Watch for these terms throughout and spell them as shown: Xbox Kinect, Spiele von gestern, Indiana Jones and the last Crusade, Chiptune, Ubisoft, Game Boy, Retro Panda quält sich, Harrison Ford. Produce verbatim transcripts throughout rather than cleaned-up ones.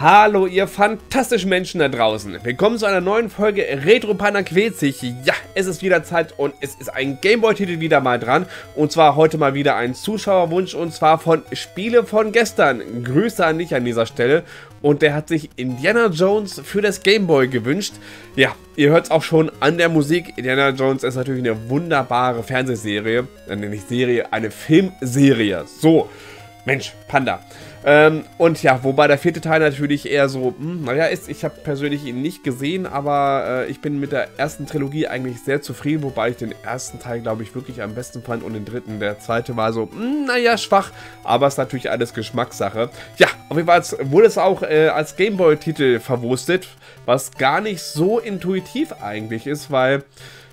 Hallo ihr fantastischen Menschen da draußen, willkommen zu einer neuen Folge Retro Panda quält sich. Ja, es ist wieder Zeit und es ist ein Game Boy Titel wieder mal dran und zwar heute mal wieder ein Zuschauerwunsch und zwar von Spiele von gestern. Grüße an dich an dieser Stelle und der hat sich Indiana Jones für das Game Boy gewünscht. Ja, ihr hört es auch schon an der Musik, Indiana Jones ist natürlich eine wunderbare Fernsehserie, nenne ich Serie, eine Filmserie, so. Mensch, Panda. Ähm, und ja, wobei der vierte Teil natürlich eher so, mh, naja, ist, ich habe persönlich ihn nicht gesehen, aber äh, ich bin mit der ersten Trilogie eigentlich sehr zufrieden, wobei ich den ersten Teil, glaube ich, wirklich am besten fand und den dritten. Der zweite war so, mh, naja, schwach, aber ist natürlich alles Geschmackssache. Ja, auf jeden Fall wurde es auch äh, als Gameboy-Titel verwurstet, was gar nicht so intuitiv eigentlich ist, weil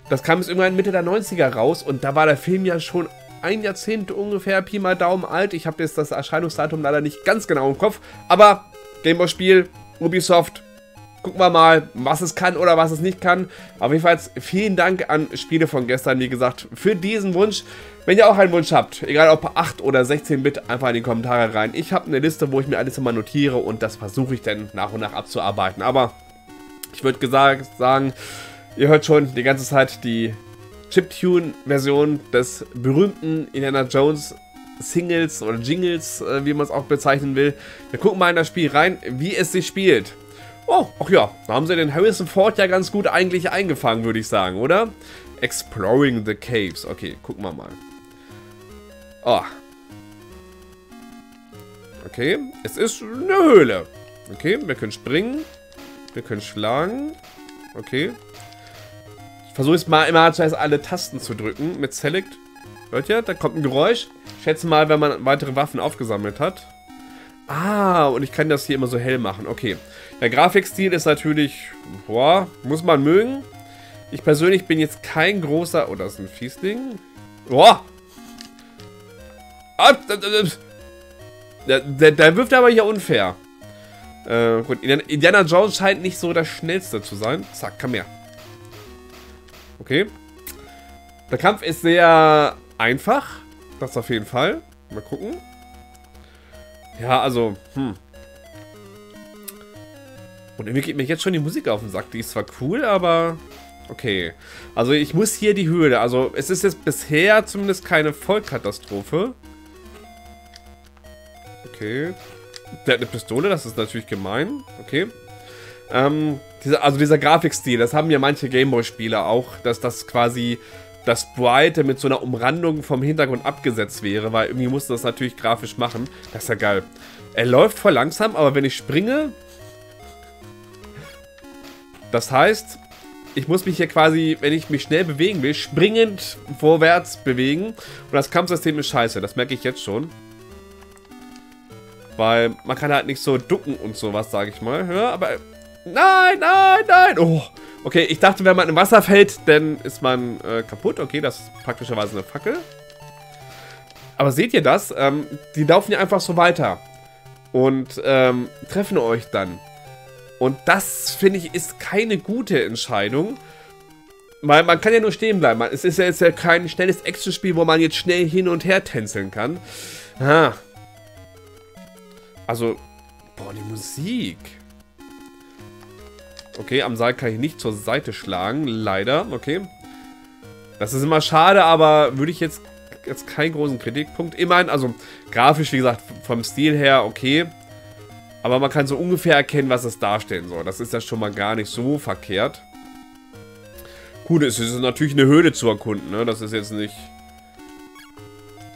das kam jetzt irgendwann Mitte der neunziger raus und da war der Film ja schon ein Jahrzehnt ungefähr, Pi mal Daumen alt. Ich habe jetzt das Erscheinungsdatum leider nicht ganz genau im Kopf. Aber Gameboy-Spiel, Ubisoft, gucken wir mal, was es kann oder was es nicht kann. Aber jedenfalls vielen Dank an Spiele von gestern, wie gesagt, für diesen Wunsch. Wenn ihr auch einen Wunsch habt, egal ob acht oder sechzehn Bit, einfach in die Kommentare rein. Ich habe eine Liste, wo ich mir alles immer notiere und das versuche ich dann nach und nach abzuarbeiten. Aber ich würde gesagt sagen, ihr hört schon die ganze Zeit die Chiptune-Version des berühmten Indiana Jones Singles oder Jingles, wie man es auch bezeichnen will. Wir gucken mal in das Spiel rein, wie es sich spielt. Oh, ach ja, da haben sie den Harrison Ford ja ganz gut eigentlich eingefangen, würde ich sagen, oder? Exploring the Caves. Okay, gucken wir mal. Oh. Okay, es ist eine Höhle. Okay, wir können springen. Wir können schlagen. Okay. Versuche es mal immer zuerst alle Tasten zu drücken mit Select. Hört ihr? Da kommt ein Geräusch. Ich schätze mal, wenn man weitere Waffen aufgesammelt hat. Ah, und ich kann das hier immer so hell machen. Okay. Der Grafikstil ist natürlich, boah, muss man mögen. Ich persönlich bin jetzt kein großer... Oh, das ist ein Fiesling. Boah. Der, der, der wirft aber hier unfair. Äh, gut, Indiana Jones scheint nicht so das Schnellste zu sein. Zack, komm her. Okay. Der Kampf ist sehr einfach. Das auf jeden Fall. Mal gucken. Ja, also, hm. Und irgendwie geht mir jetzt schon die Musik auf den Sack. Die ist zwar cool, aber okay. Also ich muss hier die Höhle. Also es ist jetzt bisher zumindest keine Vollkatastrophe. Okay. Der hat eine Pistole, das ist natürlich gemein. Okay. Ähm, diese, also dieser Grafikstil, das haben ja manche Gameboy-Spieler auch, dass das quasi das Sprite mit so einer Umrandung vom Hintergrund abgesetzt wäre, weil irgendwie musste das natürlich grafisch machen. Das ist ja geil. Er läuft voll langsam, aber wenn ich springe, das heißt, ich muss mich hier quasi, wenn ich mich schnell bewegen will, springend vorwärts bewegen. Und das Kampfsystem ist scheiße, das merke ich jetzt schon. Weil man kann halt nicht so ducken und sowas, sage ich mal. Ja, aber... Nein, nein, nein. Oh, okay, ich dachte, wenn man im Wasser fällt, dann ist man äh, kaputt. Okay, das ist praktischerweise eine Fackel. Aber seht ihr das? Ähm, die laufen ja einfach so weiter. Und ähm, treffen euch dann. Und das, finde ich, ist keine gute Entscheidung. Weil man kann ja nur stehen bleiben. Es ist ja jetzt ja kein schnelles Actionspiel, wo man jetzt schnell hin und her tänzeln kann. Ah. Also, boah, die Musik... Okay, am Seil kann ich nicht zur Seite schlagen, leider, okay. Das ist immer schade, aber würde ich jetzt, jetzt keinen großen Kritikpunkt... Immerhin, also grafisch, wie gesagt, vom Stil her, okay. Aber man kann so ungefähr erkennen, was es darstellen soll. Das ist ja schon mal gar nicht so verkehrt. Gut, es ist natürlich eine Höhle zu erkunden, ne? Das ist jetzt nicht...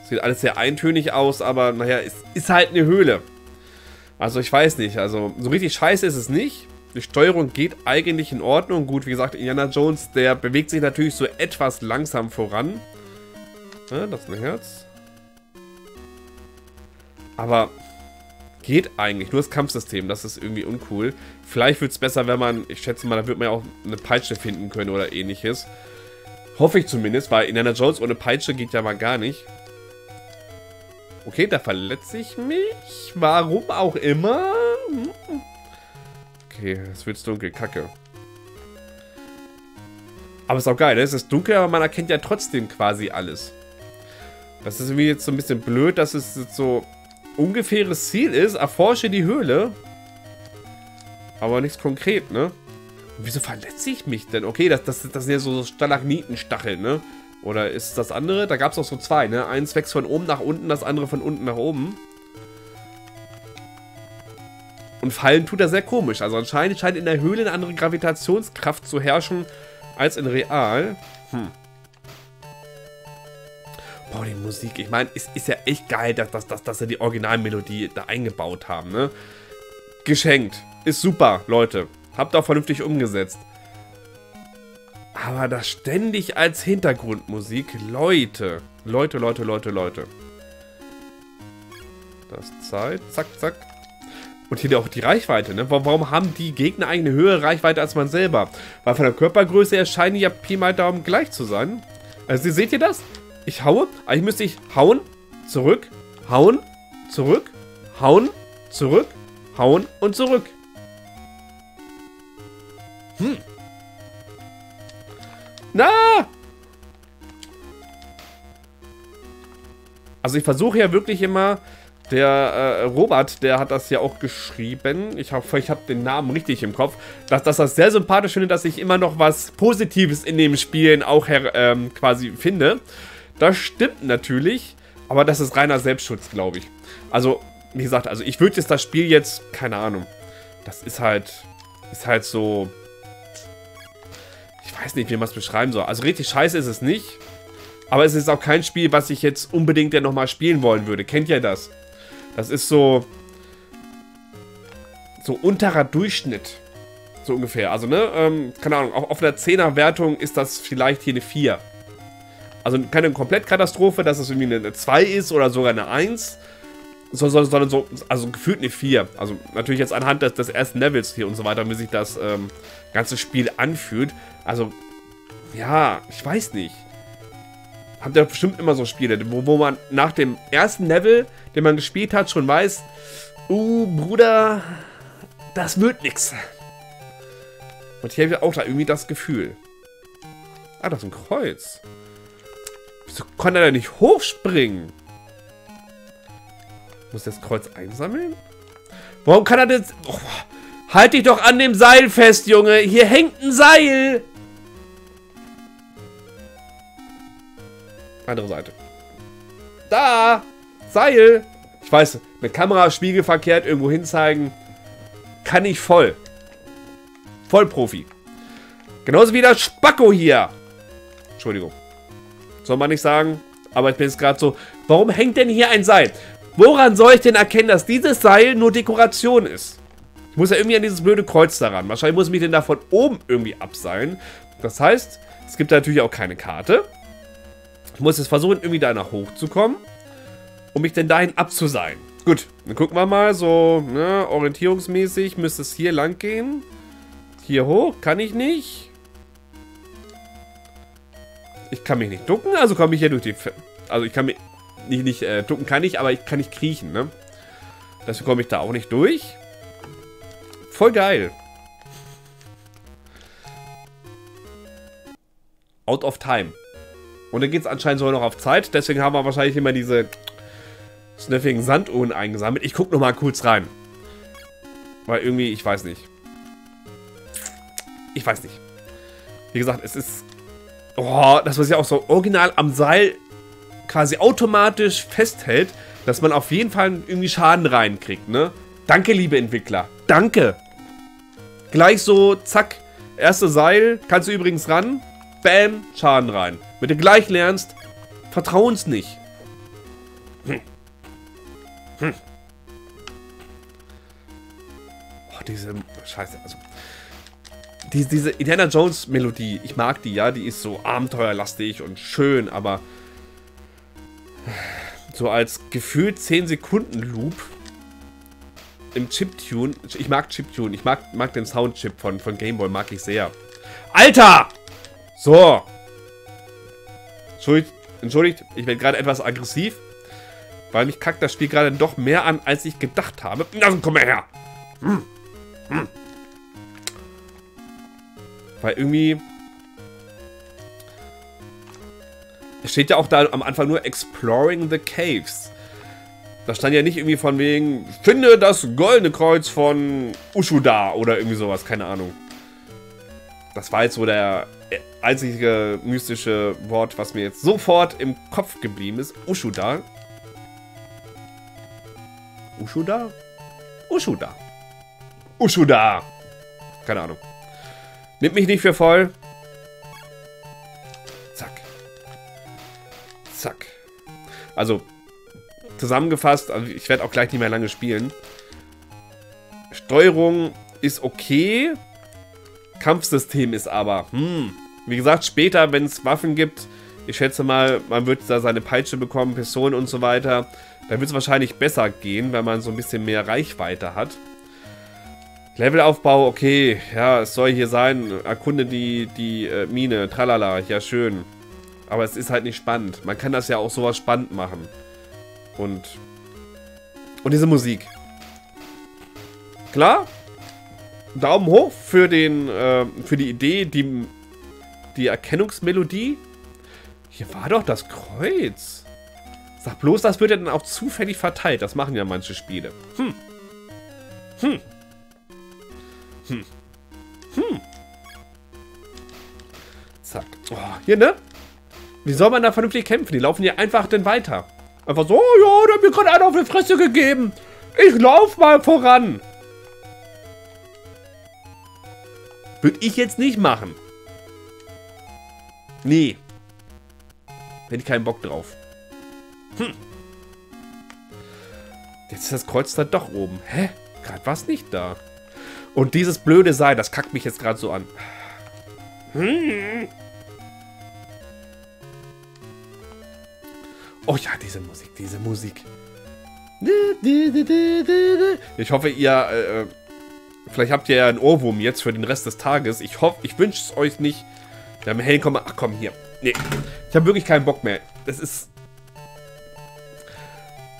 Sieht alles sehr eintönig aus, aber naja, es ist halt eine Höhle. Also ich weiß nicht, also so richtig scheiße ist es nicht. Die Steuerung geht eigentlich in Ordnung. Gut, wie gesagt, Indiana Jones, der bewegt sich natürlich so etwas langsam voran. Ja, das ist ein Herz. Aber geht eigentlich. Nur das Kampfsystem, das ist irgendwie uncool. Vielleicht wird es besser, wenn man, ich schätze mal, da wird man ja auch eine Peitsche finden können oder ähnliches. Hoffe ich zumindest, weil Indiana Jones ohne Peitsche geht ja mal gar nicht. Okay, da verletze ich mich. Warum auch immer. Hm. Okay, es wird dunkel, kacke. Aber ist auch geil, ne? Es ist dunkel, aber man erkennt ja trotzdem quasi alles. Das ist irgendwie jetzt so ein bisschen blöd, dass es jetzt so ungefähres Ziel ist. Erforsche die Höhle. Aber nichts konkret, ne? Und wieso verletze ich mich denn? Okay, das, das, das sind ja so Stalagmitenstacheln, ne? Oder ist das andere? Da gab es auch so zwei, ne? Eins wächst von oben nach unten, das andere von unten nach oben. Und fallen tut er sehr komisch. Also anscheinend scheint in der Höhle eine andere Gravitationskraft zu herrschen als in real. Hm. Boah, die Musik. Ich meine, es ist ja echt geil, dass, dass, dass, dass sie die Originalmelodie da eingebaut haben, ne? Geschenkt. Ist super, Leute. Habt auch vernünftig umgesetzt. Aber das ständig als Hintergrundmusik. Leute. Leute, Leute, Leute, Leute. Das Zeit. Zack, zack. Und hier auch die Reichweite, ne? Warum haben die Gegner eine höhere Reichweite als man selber? Weil von der Körpergröße her scheinen ja Pi mal Daumen gleich zu sein. Also seht ihr das? Ich haue, eigentlich müsste ich hauen, zurück, hauen, zurück, hauen, zurück, hauen und zurück. Hm. Na! Also ich versuche ja wirklich immer... Der äh, Robert, der hat das ja auch geschrieben, ich hoffe, ich habe den Namen richtig im Kopf, dass, dass das sehr sympathisch finde, dass ich immer noch was Positives in den Spielen auch her, ähm, quasi finde. Das stimmt natürlich, aber das ist reiner Selbstschutz, glaube ich. Also, wie gesagt, also ich würde jetzt das Spiel jetzt, keine Ahnung, das ist halt, ist halt so, ich weiß nicht, wie man es beschreiben soll. Also richtig scheiße ist es nicht, aber es ist auch kein Spiel, was ich jetzt unbedingt ja nochmal spielen wollen würde. Kennt ihr das? Das ist so, so unterer Durchschnitt, so ungefähr. Also, ne, ähm, keine Ahnung, auch auf einer Zehner-Wertung ist das vielleicht hier eine vier. Also keine Komplettkatastrophe, dass es irgendwie eine zwei ist oder sogar eine eins, sondern so, so, also gefühlt eine vier. Also natürlich jetzt anhand des, des ersten Levels hier und so weiter, wie sich das ähm, ganze Spiel anfühlt. Also, ja, ich weiß nicht. Habt ihr bestimmt immer so Spiele, wo, wo man nach dem ersten Level, den man gespielt hat, schon weiß, uh, Bruder, das wird nix. Und hier habe ich auch da irgendwie das Gefühl. Ah, das ist ein Kreuz. Wieso konnte er da nicht hochspringen? Muss das Kreuz einsammeln? Warum kann er denn... Oh, halt dich doch an dem Seil fest, Junge. Hier hängt ein Seil. Andere Seite. Da! Seil! Ich weiß, mit Kamera spiegelverkehrt irgendwo hinzeigen, kann ich voll. Voll Profi. Genauso wie das Spacko hier. Entschuldigung. Soll man nicht sagen, aber ich bin jetzt gerade so, warum hängt denn hier ein Seil? Woran soll ich denn erkennen, dass dieses Seil nur Dekoration ist? Ich muss ja irgendwie an dieses blöde Kreuz daran. Wahrscheinlich muss ich mich denn da von oben irgendwie abseilen. Das heißt, es gibt da natürlich auch keine Karte. Ich muss jetzt versuchen, irgendwie da nach hochzukommen, um mich denn dahin abzuseilen. Gut, dann gucken wir mal so, ne, orientierungsmäßig müsste es hier lang gehen. Hier hoch, kann ich nicht. Ich kann mich nicht ducken, also komme ich hier durch die... F also ich kann mich nicht, nicht äh, ducken kann ich, aber ich kann nicht kriechen, ne. Deswegen komme ich da auch nicht durch. Voll geil. Out of time. Und dann geht es anscheinend sogar noch auf Zeit. Deswegen haben wir wahrscheinlich immer diese sniffigen Sanduhren eingesammelt. Ich gucke nochmal kurz rein. Weil irgendwie, ich weiß nicht. Ich weiß nicht. Wie gesagt, es ist... Oh, das was ja auch so original am Seil quasi automatisch festhält, dass man auf jeden Fall irgendwie Schaden reinkriegt, ne? Danke, liebe Entwickler. Danke. Gleich so, zack. Erste Seil. Kannst du übrigens ran. Bam. Schaden rein. Wenn du gleich lernst, vertrau uns nicht. Hm. Hm. Oh, diese... Scheiße, also... Die, diese Indiana Jones Melodie, ich mag die, ja. Die ist so abenteuerlastig und schön, aber... So als gefühlt zehn Sekunden Loop im Chiptune... Ich mag Chiptune, ich mag, mag den Soundchip von, von Game Boy, mag ich sehr. Alter! So... Entschuldigt, entschuldigt, ich werde gerade etwas aggressiv, weil mich kackt das Spiel gerade doch mehr an, als ich gedacht habe. Na, komm mal her! Hm. Hm. Weil irgendwie... Es steht ja auch da am Anfang nur Exploring the Caves. Da stand ja nicht irgendwie von wegen, finde das goldene Kreuz von Ushuda oder irgendwie sowas, keine Ahnung. Das war jetzt so der einzige mystische Wort, was mir jetzt sofort im Kopf geblieben ist. Ushuda. Ushuda? Ushuda. Ushuda. Keine Ahnung. Nimmt mich nicht für voll. Zack. Zack. Also, zusammengefasst, also ich werde auch gleich nicht mehr lange spielen. Steuerung ist okay. Kampfsystem ist aber, hm. Wie gesagt, später, wenn es Waffen gibt, ich schätze mal, man wird da seine Peitsche bekommen, Pistolen und so weiter. Da wird es wahrscheinlich besser gehen, wenn man so ein bisschen mehr Reichweite hat. Levelaufbau, okay, ja, es soll hier sein, erkunde die, die äh, Mine, tralala, ja schön. Aber es ist halt nicht spannend. Man kann das ja auch sowas spannend machen. Und, und diese Musik. Klar, Daumen hoch für, den, äh, für die Idee, die, die Erkennungsmelodie. Hier war doch das Kreuz. Sag bloß, das wird ja dann auch zufällig verteilt. Das machen ja manche Spiele. Hm. Hm. Hm. Hm. Zack. Oh, hier, ne? Wie soll man da vernünftig kämpfen? Die laufen hier einfach dann weiter. Einfach so, oh ja, da hat mir gerade einer auf die Fresse gegeben. Ich lauf mal voran. Würde ich jetzt nicht machen. Nee. Hätte ich keinen Bock drauf. Hm. Jetzt ist das Kreuz da doch oben. Hä? Gerade war es nicht da. Und dieses blöde Seil, das kackt mich jetzt gerade so an. Hm. Oh ja, diese Musik, diese Musik. Ich hoffe, ihr... Äh, vielleicht habt ihr ja einen Ohrwurm jetzt für den Rest des Tages. Ich hoffe, ich wünsche es euch nicht. Wir haben hell, komm mal, ach komm, hier. Nee, ich habe wirklich keinen Bock mehr. Das ist...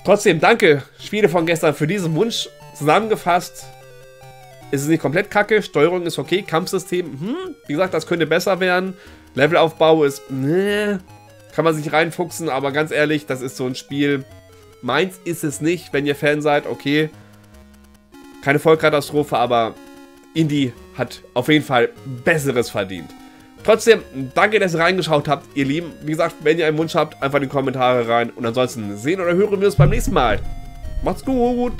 Trotzdem, danke, Spiele von gestern, für diesen Wunsch. Zusammengefasst, ist es nicht komplett kacke. Steuerung ist okay, Kampfsystem, hm, wie gesagt, das könnte besser werden. Levelaufbau ist... Nee. Kann man sich reinfuchsen, aber ganz ehrlich, das ist so ein Spiel. Meins ist es nicht, wenn ihr Fan seid, okay. Keine Vollkatastrophe, aber Indie hat auf jeden Fall Besseres verdient. Trotzdem, danke, dass ihr reingeschaut habt, ihr Lieben. Wie gesagt, wenn ihr einen Wunsch habt, einfach in die Kommentare rein. Und ansonsten sehen oder hören wir uns beim nächsten Mal. Macht's gut!